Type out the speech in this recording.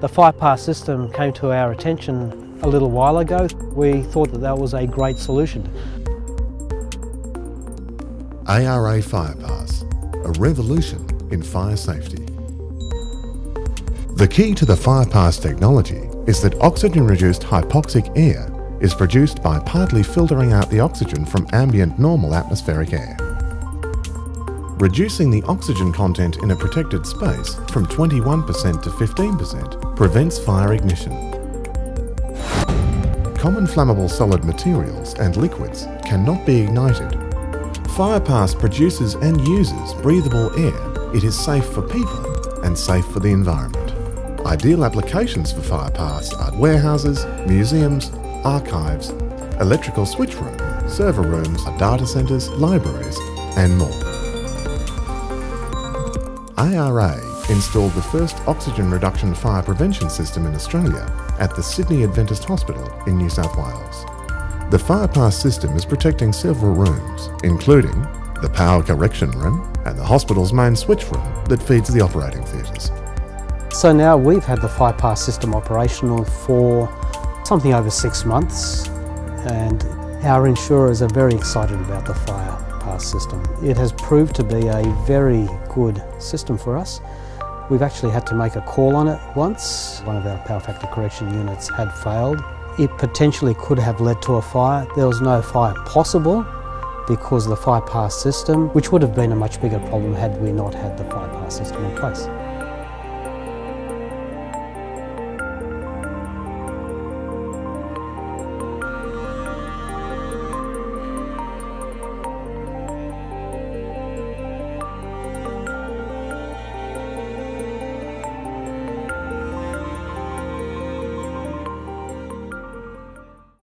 The FirePass system came to our attention a little while ago. We thought that that was a great solution. ARA FirePass, a revolution in fire safety. The key to the FirePass technology is that oxygen-reduced hypoxic air is produced by partly filtering out the oxygen from ambient normal atmospheric air. Reducing the oxygen content in a protected space from 21% to 15% prevents fire ignition. Common flammable solid materials and liquids cannot be ignited. FirePass produces and uses breathable air. It is safe for people and safe for the environment. Ideal applications for FirePass are warehouses, museums, archives, electrical switch room, server rooms, data centres, libraries and more. ARA installed the first oxygen reduction fire prevention system in Australia at the Sydney Adventist Hospital in New South Wales. The FirePass system is protecting several rooms, including the power correction room and the hospital's main switch room that feeds the operating theatres. So now we've had the FirePass system operational for something over 6 months, and our insurers are very excited about the FirePass system. It has proved to be a very good system for us. We've actually had to make a call on it once. One of our power factor correction units had failed. It potentially could have led to a fire. There was no fire possible because of the FirePass system, which would have been a much bigger problem had we not had the FirePass system in place.